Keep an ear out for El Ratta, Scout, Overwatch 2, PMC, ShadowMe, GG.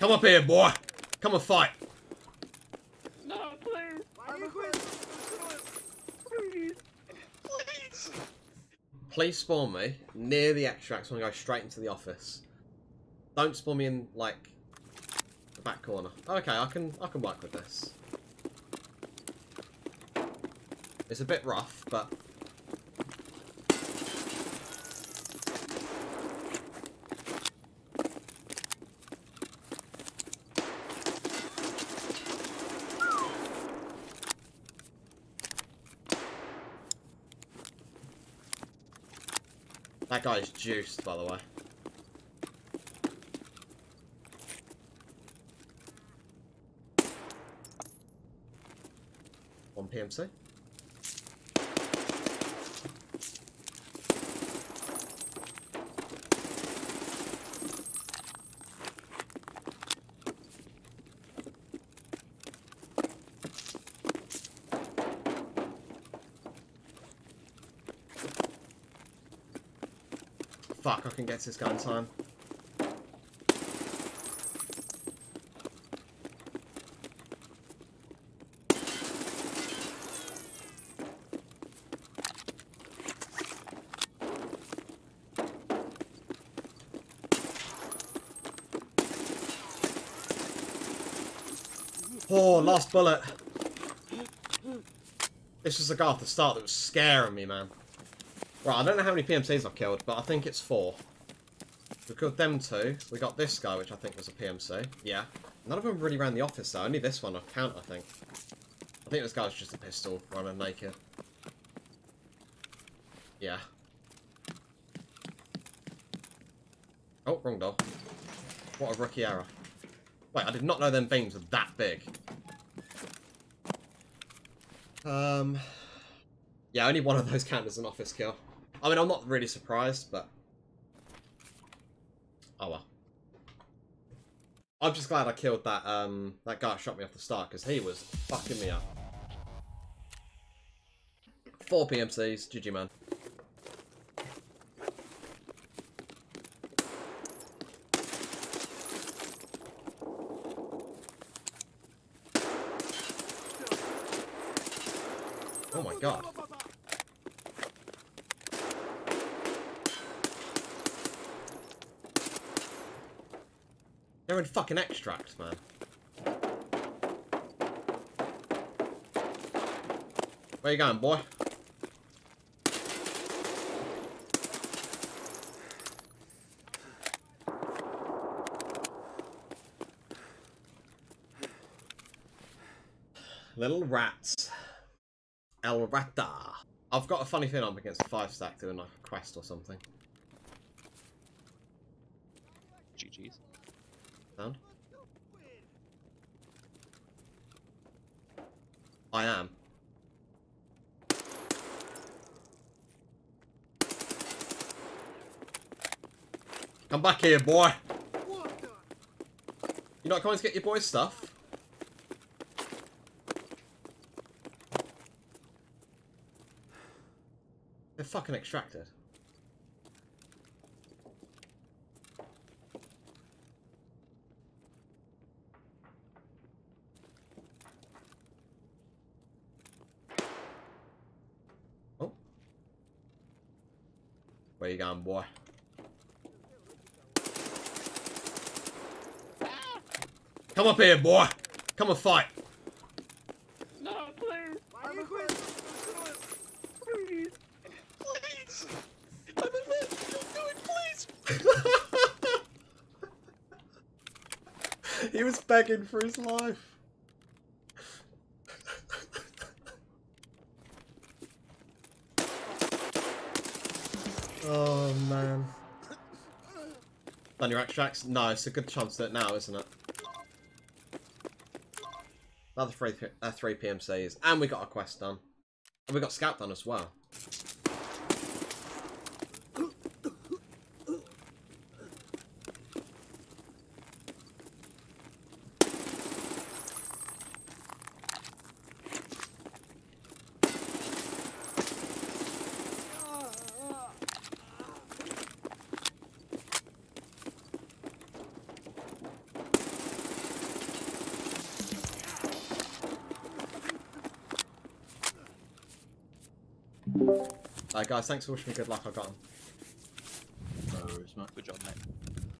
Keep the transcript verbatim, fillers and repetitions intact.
Come up here, boy. Come and fight. No, please. I'm please. Please. Please spawn me near the extracts. I'm going to go straight into the office. Don't spawn me in, like, the back corner. Okay, I can, I can work with this. It's a bit rough, but... That guy's juiced, by the way. One P M C. Fuck, I can get to this guy in time. Oh, last bullet. This was the guy at the start that was scaring me, man. Right, I don't know how many P M Cs I've killed, but I think it's four. We killed them two. We got this guy, which I think was a P M C. Yeah. None of them really ran the office, though. Only this one I count, I think. I think this guy was just a pistol running naked. Yeah. Oh, wrong door. What a rookie error. Wait, I did not know them beams were that big. Um... Yeah, only one of those counts as an office kill. I mean, I'm not really surprised, but... Oh, well. I'm just glad I killed that um, that guy that shot me off the start, because he was fucking me up. Four P M Cs. G G, man. Oh, my God. They're in fucking extracts, man. Where you going, boy? Little rats. El Ratta. I've got a funny thing I'm against a five stack doing like a quest or something. G G's. Down. I am. Come back here, boy. You're not coming to get your boy's stuff? They're fucking extracted. Where you going, boy? Ah! Come up here, boy. Come and fight. No, please. I'm a quit. Please. Please. I'm a man. Don't do it, please. He was begging for his life. Oh, man. Done your extracts? No, it's a good chance to do it now, isn't it? Another three, uh, three P M Cs. And we got our quest done. And we got Scout done as well. Alright guys, thanks for wishing me good luck, I got him. No, it's not. Good job, mate.